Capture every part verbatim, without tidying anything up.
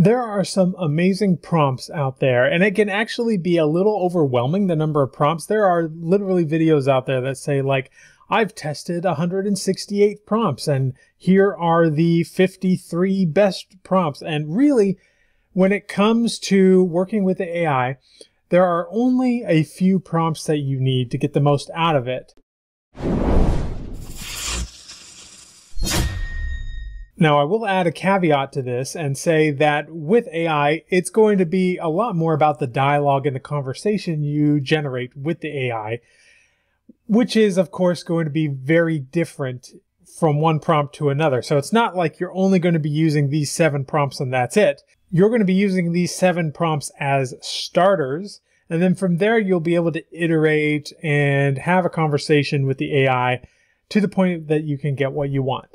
There are some amazing prompts out there, and it can actually be a little overwhelming, the number of prompts. There are literally videos out there that say, like, I've tested one hundred sixty-eight prompts, and here are the fifty-three best prompts. And really, when it comes to working with the A I, there are only a few prompts that you need to get the most out of it. Now, I will add a caveat to this and say that with A I, it's going to be a lot more about the dialogue and the conversation you generate with the A I, which is, of course, going to be very different from one prompt to another. So it's not like you're only going to be using these seven prompts and that's it. You're going to be using these seven prompts as starters, and then from there, you'll be able to iterate and have a conversation with the A I to the point that you can get what you want.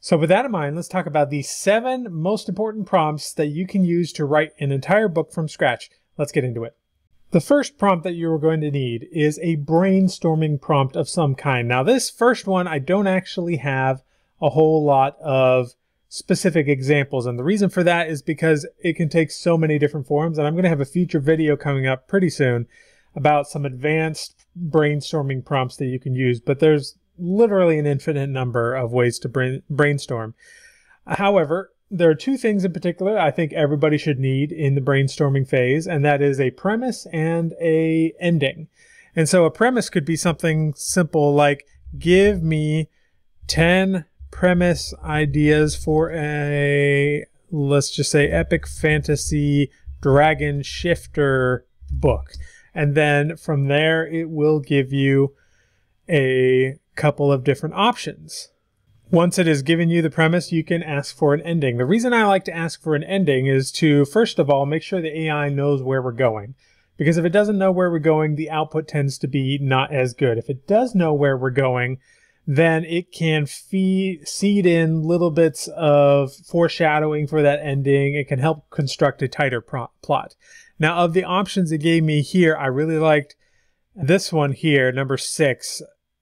So with that in mind, let's talk about the seven most important prompts that you can use to write an entire book from scratch. Let's get into it. The first prompt that you're going to need is a brainstorming prompt of some kind. Now, this first one, I don't actually have a whole lot of specific examples. And the reason for that is because it can take so many different forms. And I'm going to have a future video coming up pretty soon about some advanced brainstorming prompts that you can use. But there's literally an infinite number of ways to brainstorm. However, there are two things in particular I think everybody should need in the brainstorming phase, and that is a premise and a ending. And so a premise could be something simple like, give me ten premise ideas for a, let's just say, epic fantasy dragon shifter book. And then from there, it will give you a couple of different options. Once it has given you the premise, you can ask for an ending. The reason I like to ask for an ending is to, first of all, make sure the A I knows where we're going. Because if it doesn't know where we're going, the output tends to be not as good. If it does know where we're going, then it can feed, seed in little bits of foreshadowing for that ending. It can help construct a tighter plot. Now, of the options it gave me here, I really liked this one here, number six.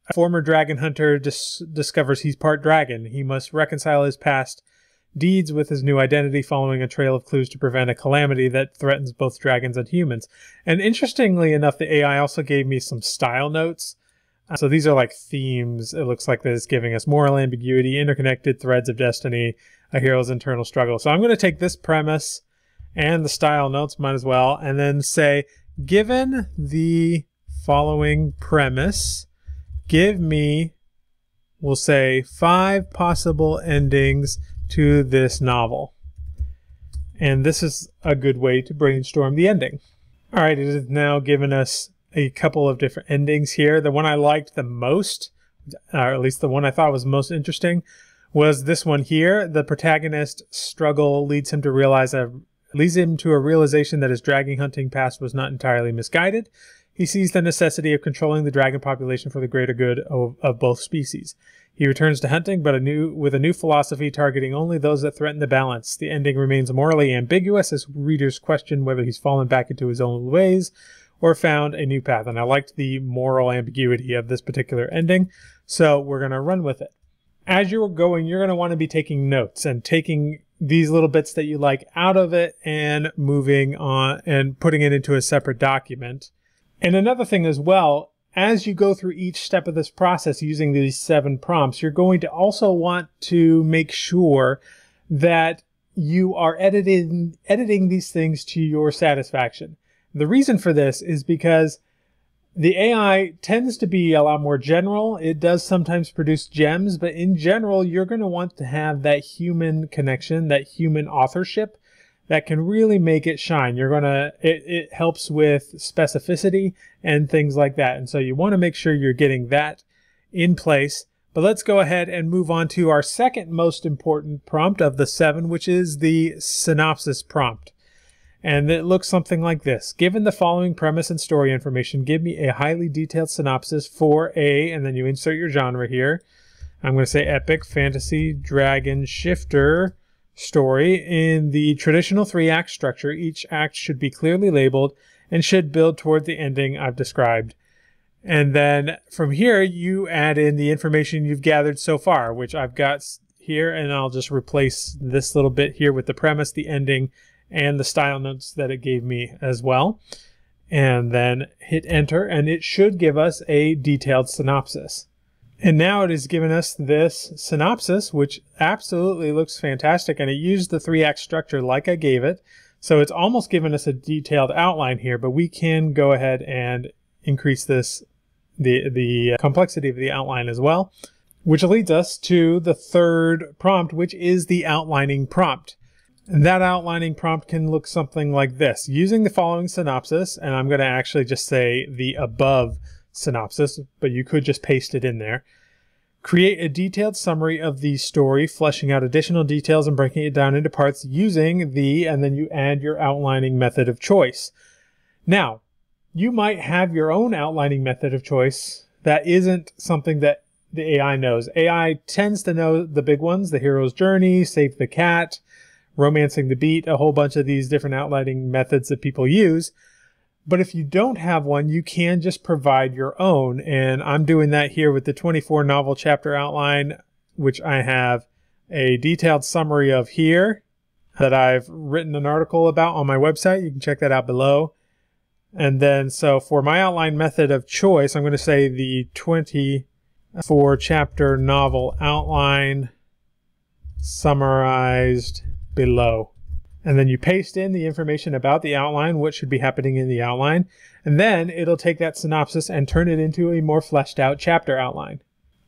A former dragon hunter dis discovers he's part dragon. He must reconcile his past deeds with his new identity, following a trail of clues to prevent a calamity that threatens both dragons and humans. And interestingly enough, the A I also gave me some style notes. Uh, so these are like themes. It looks like it's giving us moral ambiguity, interconnected threads of destiny, a hero's internal struggle. So I'm going to take this premise and the style notes, might as well, and then say, given the following premise, give me, we'll say, five possible endings to this novel. And this is a good way to brainstorm the ending. All right, it has now given us a couple of different endings here. The one I liked the most, or at least the one I thought was most interesting, was this one here. The protagonist's struggle leads him to realize a, leads him to a realization that his dragon hunting past was not entirely misguided. He sees the necessity of controlling the dragon population for the greater good of, of both species. He returns to hunting, but a new, with a new philosophy targeting only those that threaten the balance. The ending remains morally ambiguous as readers question whether he's fallen back into his own ways or found a new path. And I liked the moral ambiguity of this particular ending, so we're going to run with it. As you're going, you're going to want to be taking notes and taking these little bits that you like out of it and moving on and putting it into a separate document. And another thing as well, as you go through each step of this process using these seven prompts, you're going to also want to make sure that you are editing, editing these things to your satisfaction. The reason for this is because the A I tends to be a lot more general. It does sometimes produce gems, but in general, you're going to want to have that human connection, that human authorship, that can really make it shine. You're gonna, it, it helps with specificity and things like that. And so you wanna make sure you're getting that in place. But let's go ahead and move on to our second most important prompt of the seven, which is the synopsis prompt. And it looks something like this. Given the following premise and story information, give me a highly detailed synopsis for a, and then you insert your genre here. I'm gonna say epic fantasy dragon shifter story in the traditional three-act structure. Each act should be clearly labeled and should build toward the ending I've described. And then from here, you add in the information you've gathered so far, which I've got here, and I'll just replace this little bit here with the premise, the ending, and the style notes that it gave me as well. And then hit enter, and it should give us a detailed synopsis. And now it has given us this synopsis, which absolutely looks fantastic, and it used the three-act structure like I gave it. So it's almost given us a detailed outline here, but we can go ahead and increase this, the, the complexity of the outline as well, which leads us to the third prompt, which is the outlining prompt. And that outlining prompt can look something like this. Using the following synopsis, and I'm going to actually just say the above synopsis, but you could just paste it in there. Create a detailed summary of the story, fleshing out additional details and breaking it down into parts using the, and then you add your outlining method of choice. Now, you might have your own outlining method of choice that isn't something that the A I knows. A I tends to know the big ones, the hero's journey, save the cat, romancing the beat, a whole bunch of these different outlining methods that people use. But if you don't have one, you can just provide your own. And I'm doing that here with the twenty-four novel chapter outline, which I have a detailed summary of here that I've written an article about on my website. You can check that out below. And then, so for my outline method of choice, I'm going to say the twenty-four chapter novel outline summarized below. And then you paste in the information about the outline, what should be happening in the outline, and then it'll take that synopsis and turn it into a more fleshed out chapter outline.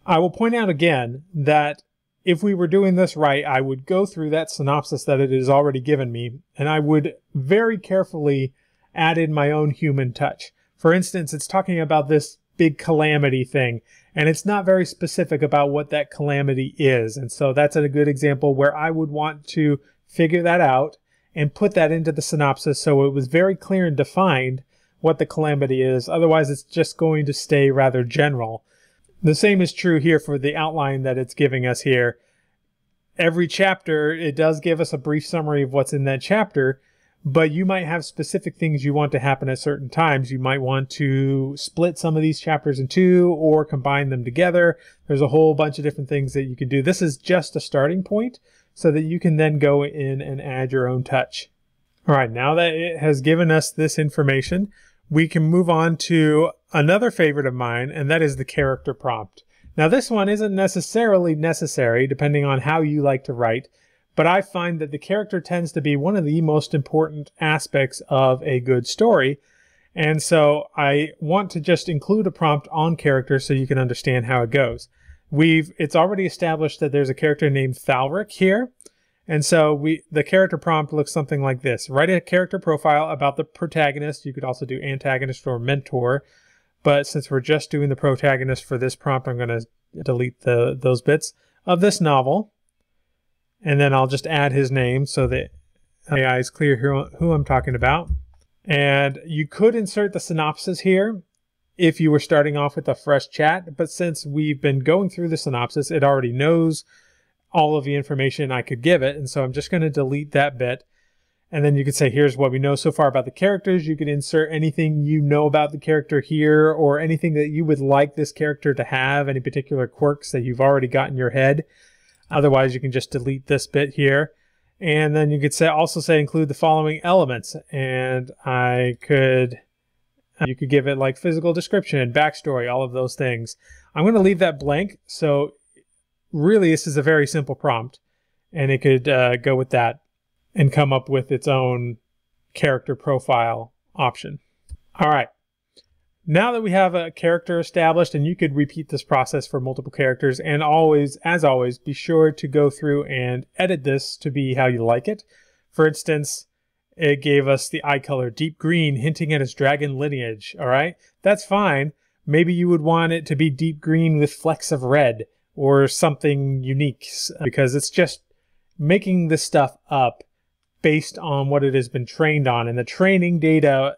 I will point out again that if we were doing this right, I would go through that synopsis that it has already given me, and I would very carefully add in my own human touch. For instance, it's talking about this big calamity thing, and it's not very specific about what that calamity is. And so that's a good example where I would want to figure that out and put that into the synopsis so it was very clear and defined what the calamity is. Otherwise, it's just going to stay rather general. The same is true here for the outline that it's giving us here. Every chapter, it does give us a brief summary of what's in that chapter, but you might have specific things you want to happen at certain times. You might want to split some of these chapters in two or combine them together. There's a whole bunch of different things that you can do. This is just a starting point so that you can then go in and add your own touch. All right, now that it has given us this information, we can move on to another favorite of mine, and that is the character prompt. Now, this one isn't necessarily necessary, depending on how you like to write, but I find that the character tends to be one of the most important aspects of a good story. And so I want to just include a prompt on character so you can understand how it goes. We've, it's already established that there's a character named Thalric here. And so we, the character prompt looks something like this. Write a character profile about the protagonist. You could also do antagonist or mentor, but since we're just doing the protagonist for this prompt, I'm going to delete the, those bits of this novel. And then I'll just add his name so that A I is clear who I'm talking about. And you could insert the synopsis here if you were starting off with a fresh chat. But since we've been going through the synopsis, it already knows all of the information I could give it. And so I'm just going to delete that bit. And then you could say, here's what we know so far about the characters. You could insert anything you know about the character here or anything that you would like this character to have, any particular quirks that you've already got in your head. Otherwise, you can just delete this bit here. And then you could say, also say include the following elements. And I could, you could give it like physical description, backstory, all of those things. I'm going to leave that blank. So really, this is a very simple prompt. And it could uh, go with that and come up with its own character profile option. All right. Now that we have a character established, and you could repeat this process for multiple characters, and always, as always, be sure to go through and edit this to be how you like it. For instance, it gave us the eye color deep green, hinting at its dragon lineage, all right? That's fine. Maybe you would want it to be deep green with flecks of red or something unique, because it's just making this stuff up based on what it has been trained on. And the training data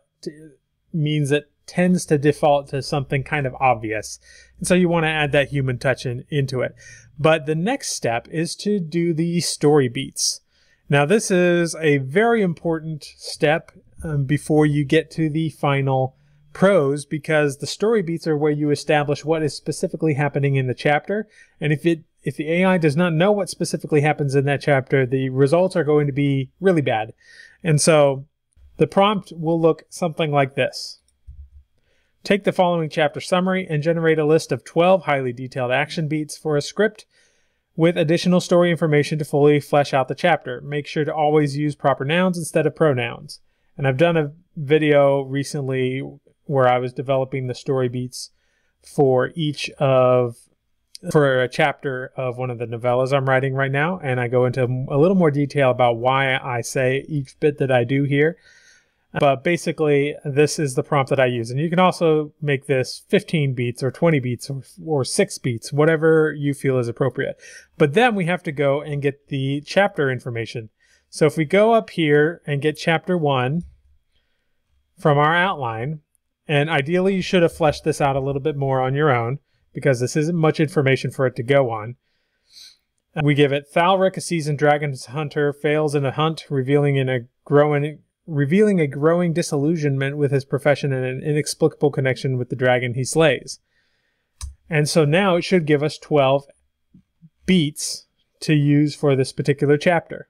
means that tends to default to something kind of obvious. And so you want to add that human touch in, into it. But the next step is to do the story beats. Now, this is a very important step um, before you get to the final prose, because the story beats are where you establish what is specifically happening in the chapter. And if it if the A I does not know what specifically happens in that chapter, the results are going to be really bad. And so the prompt will look something like this. Take the following chapter summary and generate a list of twelve highly detailed action beats for a script with additional story information to fully flesh out the chapter. Make sure to always use proper nouns instead of pronouns. And I've done a video recently where I was developing the story beats for each of, for a chapter of one of the novellas I'm writing right now. And I go into a little more detail about why I say each bit that I do here. But basically, this is the prompt that I use. And you can also make this fifteen beats or twenty beats or, or six beats, whatever you feel is appropriate. But then we have to go and get the chapter information. So if we go up here and get chapter one from our outline, and ideally you should have fleshed this out a little bit more on your own because this isn't much information for it to go on. We give it Thalric, a seasoned dragon's hunter, fails in a hunt, revealing in a growing... revealing a growing disillusionment with his profession and an inexplicable connection with the dragon he slays. And so now it should give us twelve beats to use for this particular chapter.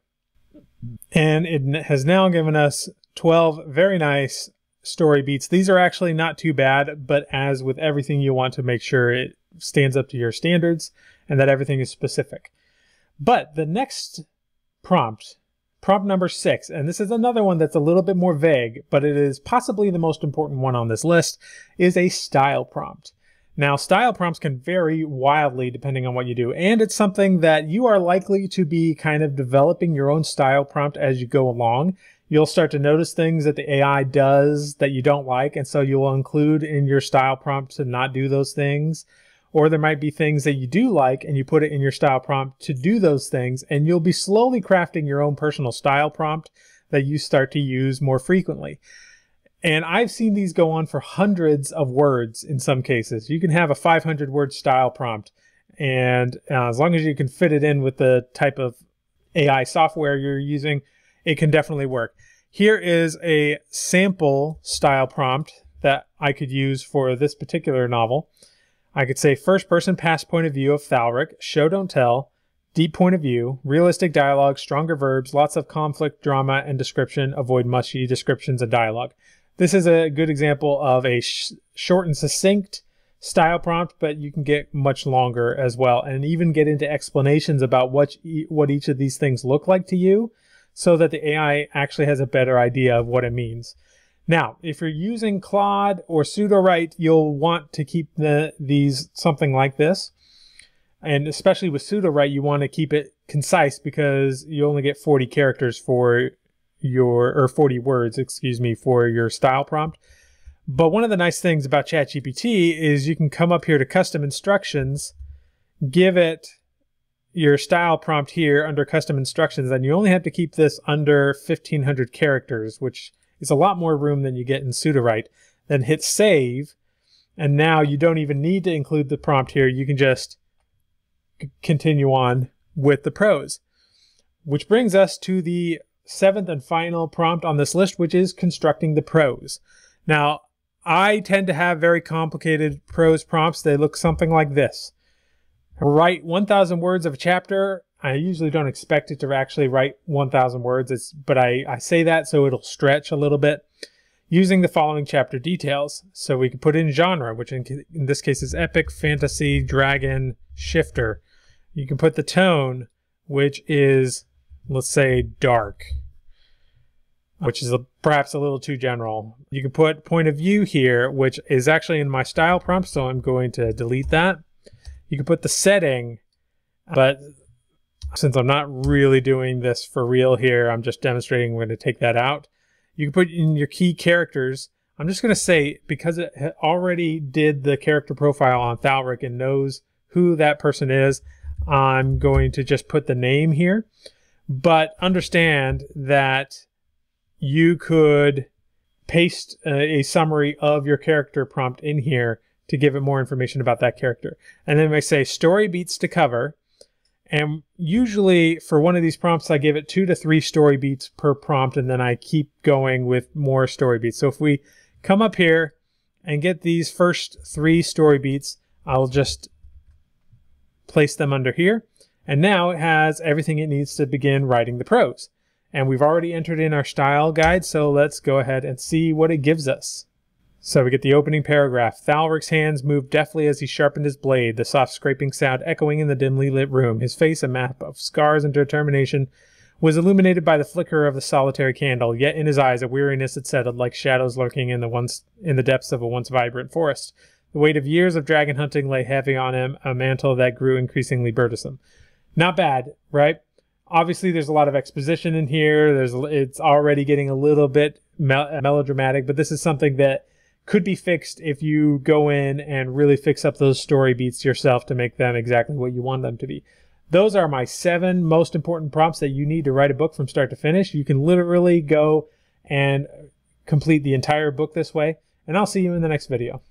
And it has now given us twelve very nice story beats. These are actually not too bad, but as with everything, you want to make sure it stands up to your standards and that everything is specific. But the next prompt, prompt number six, and this is another one that's a little bit more vague, but it is possibly the most important one on this list, is a style prompt. Now, style prompts can vary wildly depending on what you do, and it's something that you are likely to be kind of developing your own style prompt as you go along. You'll start to notice things that the A I does that you don't like, and so you'll include in your style prompt to not do those things. Or there might be things that you do like and you put it in your style prompt to do those things, and you'll be slowly crafting your own personal style prompt that you start to use more frequently. And I've seen these go on for hundreds of words in some cases. You can have a five hundred word style prompt, and uh, as long as you can fit it in with the type of A I software you're using, it can definitely work. Here is a sample style prompt that I could use for this particular novel. I could say first person past point of view of Thalric, show don't tell, deep point of view, realistic dialogue, stronger verbs, lots of conflict, drama, and description, avoid mushy descriptions and dialogue. This is a good example of a sh short and succinct style prompt, but you can get much longer as well, and even get into explanations about what, e what each of these things look like to you, so that the A I actually has a better idea of what it means. Now, if you're using Claude or Sudowrite, you'll want to keep the, these something like this. And especially with Sudowrite, you want to keep it concise because you only get forty characters for your, or forty words, excuse me, for your style prompt. But one of the nice things about ChatGPT is you can come up here to custom instructions, give it your style prompt here under custom instructions, and you only have to keep this under fifteen hundred characters, which it's a lot more room than you get in Sudowrite. Then hit save, and now you don't even need to include the prompt here. You can just continue on with the prose, which brings us to the seventh and final prompt on this list, which is constructing the prose. Now, I tend to have very complicated prose prompts. They look something like this. Write one thousand words of a chapter. I usually don't expect it to actually write one thousand words, it's, but I, I say that so it'll stretch a little bit, using the following chapter details. So we can put in genre, which in, in this case is epic, fantasy, dragon, shifter. You can put the tone, which is, let's say, dark, which is a, perhaps a little too general. You can put point of view here, which is actually in my style prompt, so I'm going to delete that. You can put the setting, but since I'm not really doing this for real here, I'm just demonstrating, we're going to take that out. You can put in your key characters. I'm just going to say, because it already did the character profile on Thalric and knows who that person is, I'm going to just put the name here. But understand that you could paste a summary of your character prompt in here to give it more information about that character. And then we say story beats to cover. And usually for one of these prompts, I give it two to three story beats per prompt, and then I keep going with more story beats. So if we come up here and get these first three story beats, I'll just place them under here. And now it has everything it needs to begin writing the prose. and we've already entered in our style guide, so let's go ahead and see what it gives us. So we get the opening paragraph. Thalric's hands moved deftly as he sharpened his blade, the soft scraping sound echoing in the dimly lit room. His face, a map of scars and determination, was illuminated by the flicker of the solitary candle, yet in his eyes a weariness had settled like shadows lurking in the once in the depths of a once vibrant forest. The weight of years of dragon hunting lay heavy on him, a mantle that grew increasingly burdensome. Not bad, right? Obviously, there's a lot of exposition in here. There's it's already getting a little bit mel melodramatic, but this is something that could be fixed if you go in and really fix up those story beats yourself to make them exactly what you want them to be. Those are my seven most important prompts that you need to write a book from start to finish. You can literally go and complete the entire book this way, and I'll see you in the next video.